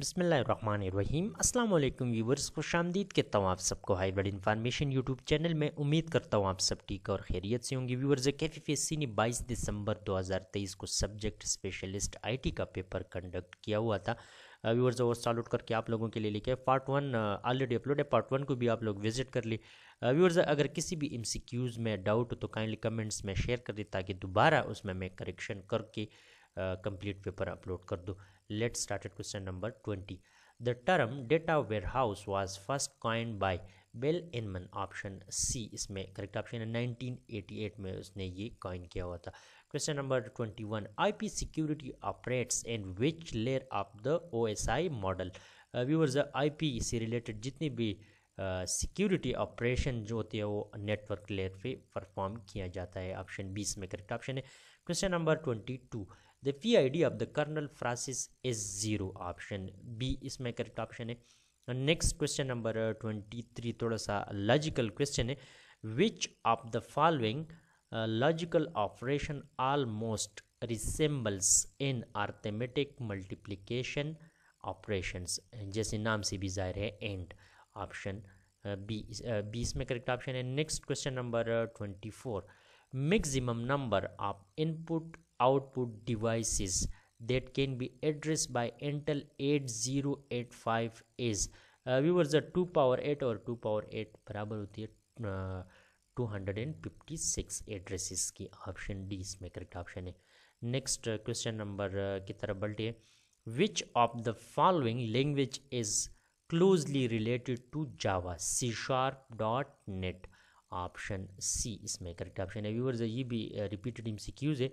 बिस्मिल्लाहिर्रहमानिर्रहीम अस्सलाम वालेकुम व्यूवर्स, खुशामदीद कहता हूँ आप सबको हाइब्रिड इन्फॉर्मेशन यूट्यूब चैनल में। उम्मीद करता हूँ आप सब ठीक और खैरियत से होंगे। व्यूवर्स, एफएससी ने 22 दिसंबर 2023 को सब्जेक्ट स्पेशलिस्ट आईटी का पेपर कंडक्ट किया हुआ था। व्यूवर्स, और सॉल्व करके आप लोगों के लिए लेके पार्ट 1 ऑलरेडी अपलोड है, पार्ट 1 को भी आप लोग विजिट कर ले। व्यूवर्स, अगर किसी भी एमसीक्यूज़ में डाउट हो तो काइंडली कमेंट्स में शेयर कर दें ताकि दोबारा उसमें मैं करेक्शन करके कंप्लीट पेपर अपलोड कर दो। Let's start at question number 20। The term data warehouse was first coined by Bill Inmon, option C इसमें करेक्ट ऑप्शन है। 1988 में उसने ये कॉइन किया हुआ था। Question number 21। IP security operates in which layer of the OSI model. Viewers, IP से related जितनी भी सिक्योरिटी ऑपरेशन जो होती है वो नेटवर्क लेयर पे परफॉर्म किया जाता है, ऑप्शन 20 में करेक्ट ऑप्शन है। Question number 22। The PID of the colonel Francis is 0, option B इसमें करेक्ट ऑप्शन है। नेक्स्ट क्वेश्चन नंबर 23 थोड़ा सा लॉजिकल क्वेश्चन है। Which of the following logical operation almost resembles in arithmetic multiplication operations, जैसे नाम से भी जाहिर है एंड, ऑप्शन बी 20 में करेक्ट ऑप्शन है। Next question number 24। Maximum number of input output devices that can be addressed by Intel 8085 is viewers 2 power 8 और 2 power 8 बराबर होती है 256 addresses की, ऑप्शन डी इसमें करेक्ट ऑप्शन है। नेक्स्ट क्वेश्चन नंबर की तरफ बढ़ते हैं। Which of the following language is closely related to Java? C Sharp.net, option C इसमें करेक्ट ऑप्शन है। viewers, ये भी repeated MCQs है।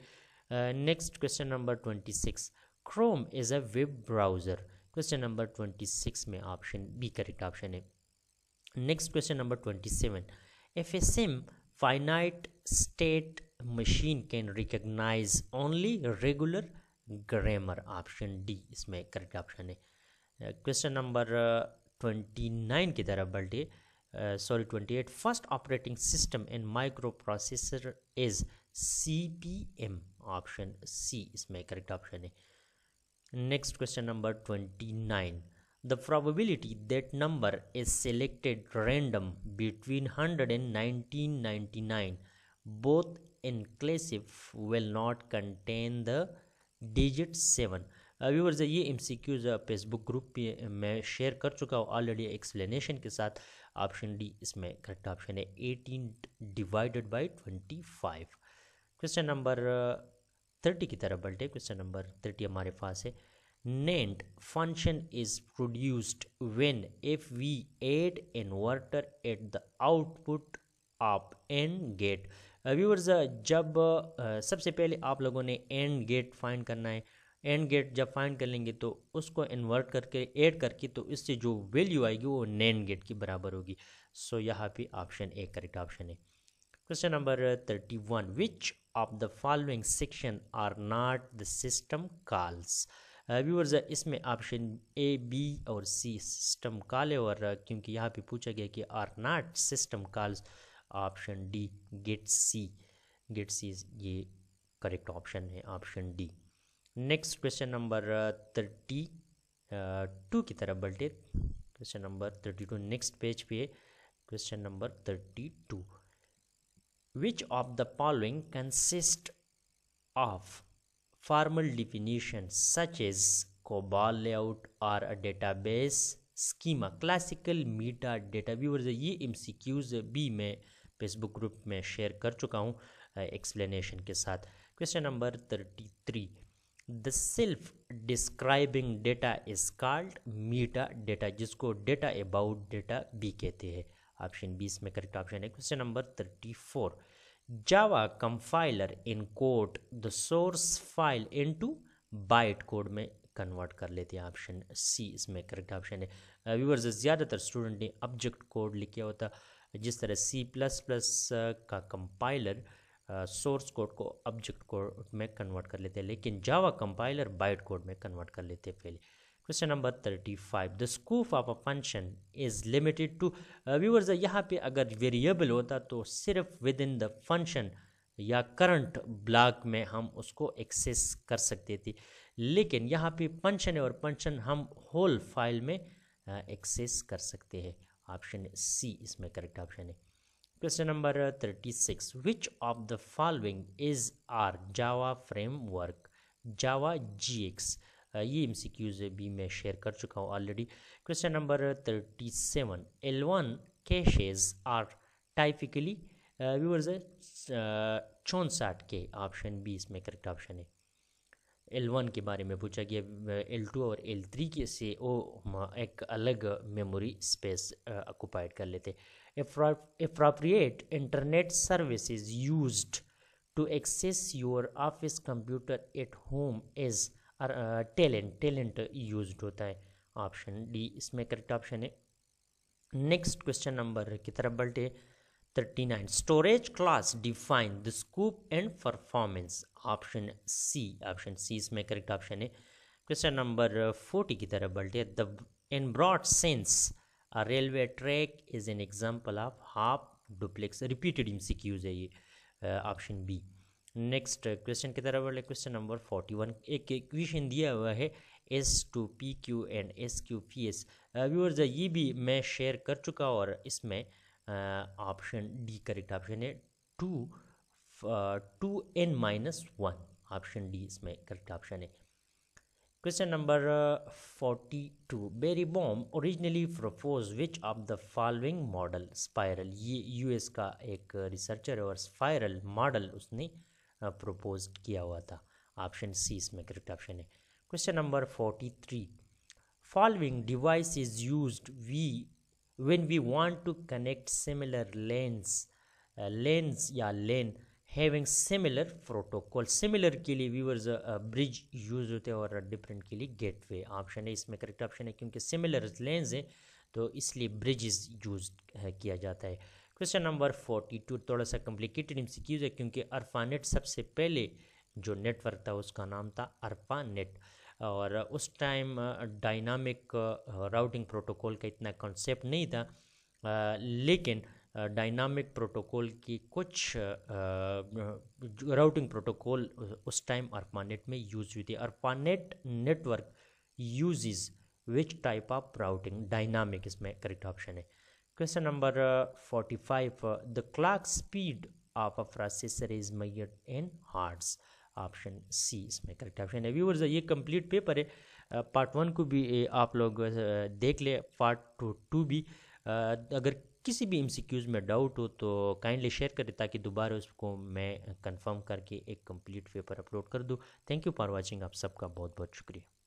Next question number 26। Chrome is a web browser, question number 26 में ऑप्शन बी करेक्ट ऑप्शन है। Next question number 27। FSM finite state machine can recognise only regular grammar, option D इसमें correct option है। Question number 29 की तरफ बढ़े, sorry 28। First operating system in microprocessor is CPM, option C इसमें correct option है। Next question number 29। The probability that number is selected random between 100 and 1999 both inclusive will not contain the digit 7। Viewers, ये MCQs Facebook group पे मैं share कर चुका हूँ already explanation के साथ, ऑप्शन डी इसमें करेक्ट ऑप्शन है। 18 डिवाइडेड बाई 25। क्वेश्चन नंबर 30 की तरफ बढ़ते। क्वेश्चन नंबर 30 हमारे पास है। NAND function is produced when if we add inverter at the output of AND gate. Viewers, जब सबसे पहले आप लोगों ने एंड गेट फाइंड करना है। एंड गेट जब फाइंड कर लेंगे तो उसको इन्वर्ट करके ऐड करके तो इससे जो वैल्यू आएगी वो नैंड गेट के बराबर होगी। सो यहाँ पे ऑप्शन ए करेक्ट ऑप्शन है। Question number 31। Which of the following section are not the system calls. Viewers, इसमें ऑप्शन ए बी और सी सिस्टम कॉल है, और क्योंकि यहाँ पे पूछा गया कि are not system calls, option D gate सी ये करेक्ट ऑप्शन है, option D. Next question number 32 की तरफ बढ़ते। क्वेश्चन नंबर 32 नेक्स्ट पेज पे। Question number 32। Which of the following consist of formal definition such as COBOL layout और database schema classical meta data. Viewers, ये MCQs भी मैं Facebook group में share कर चुका हूँ एक्सप्लेनेशन के साथ। Question number 33। The self describing data is called meta data, जिसको डेटा अबाउट डेटा भी कहते हैं, ऑप्शन 20 में करेक्ट ऑप्शन है। Question number 34। Java compiler encode the source file into byte code में कन्वर्ट कर लेते हैं, ऑप्शन सी इसमें करेक्ट ऑप्शन है। व्यूअर्स, ज़्यादातर स्टूडेंट ने ऑब्जेक्ट कोड लिखा होता, जिस तरह C++ का कंपाइलर सोर्स कोड को ऑब्जेक्ट कोड में कन्वर्ट कर लेते हैं, लेकिन जावा कंपाइलर बाइट कोड में कन्वर्ट कर लेते हैं पहले। Question number 35। The scope of a function is limited to. Viewers, यहाँ पे अगर वेरिएबल होता तो सिर्फ विद इन द फंक्शन या करंट ब्लॉक में हम उसको एक्सेस कर सकते थे, लेकिन यहाँ पे फंक्शन है और फंक्शन हम होल फाइल में एक्सेस कर सकते हैं। ऑप्शन सी इसमें करेक्ट ऑप्शन है। Question number 36, which of the following is are Java framework Java GX. ये एमसीक्यूज भी मैं शेयर कर चुका हूँ already. Question number 37, L1 caches are typically viewers 64 K. Option B इसमें करेक्ट ऑप्शन है। L1 के बारे में पूछा गया, L2 और L3 के से वो एक अलग मेमोरी स्पेस ऑक्यूपाइड कर लेते। Appropriate internet services used to access your office computer at home is telnet used होता है। ऑप्शन डी इसमें करेक्ट ऑप्शन है। नेक्स्ट क्वेश्चन नंबर की तरफ बढ़ते 39, storage class define the scope and performance. Option C इसमें करेक्ट ऑप्शन है। Question number 40 की तरफ बढ़ते, the in broad sense a railway track is an example of half duplex. Repeated MCQs है ये। Option B. नेक्स्ट क्वेश्चन की तरफ बढ़ते, क्वेश्चन नंबर 41, एक इक्वेशन दिया हुआ है S2PQ एंड SQPS। व्यूअर्स ये भी मैं शेयर कर चुका और इसमें ऑप्शन डी करेक्ट ऑप्शन है, 2n-1। ऑप्शन डी इसमें करेक्ट ऑप्शन है। Question number 42, Barry Boehm originally propose which of the following model spiral. ये यूएस का एक रिसर्चर है और स्पायरल मॉडल उसने प्रपोज किया हुआ था। ऑप्शन सी इसमें करेक्ट ऑप्शन है। Question number 43, following device is used we when we want to connect similar lanes having similar protocol। similar के लिए viewers bridge use होते हैं और different के लिए gateway। ऑप्शन है इसमें करेक्ट ऑप्शन है, क्योंकि similar lanes हैं तो इसलिए bridges use किया जाता है। क्वेश्चन नंबर 42 थोड़ा सा कॉम्प्लिकेटेड एमसीक्यूज है, क्योंकि अर्पानेट सबसे पहले जो नेटवर्क था उसका नाम था अर्पानेट और उस टाइम डायनामिक राउटिंग प्रोटोकॉल का इतना कॉन्सेप्ट नहीं था, लेकिन डायनामिक प्रोटोकॉल की कुछ राउटिंग प्रोटोकॉल उस टाइम अर्पानेट में यूज हुई थी। ARPANET network uses which type of routing. Dynamic इसमें करेक्ट ऑप्शन है। Question number 45, the clock speed of a processor is measured in hertz. Option C इसमें correct option है। Viewers ये complete paper है, part 1 को भी आप लोग देख ले, पार्ट 2 भी। अगर किसी भी एमसीक्यूज में डाउट हो तो काइंडली शेयर करें ताकि दोबारा उसको मैं कंफर्म करके एक कंप्लीट पेपर अपलोड कर दूँ। Thank you for watching. आप सबका बहुत बहुत शुक्रिया।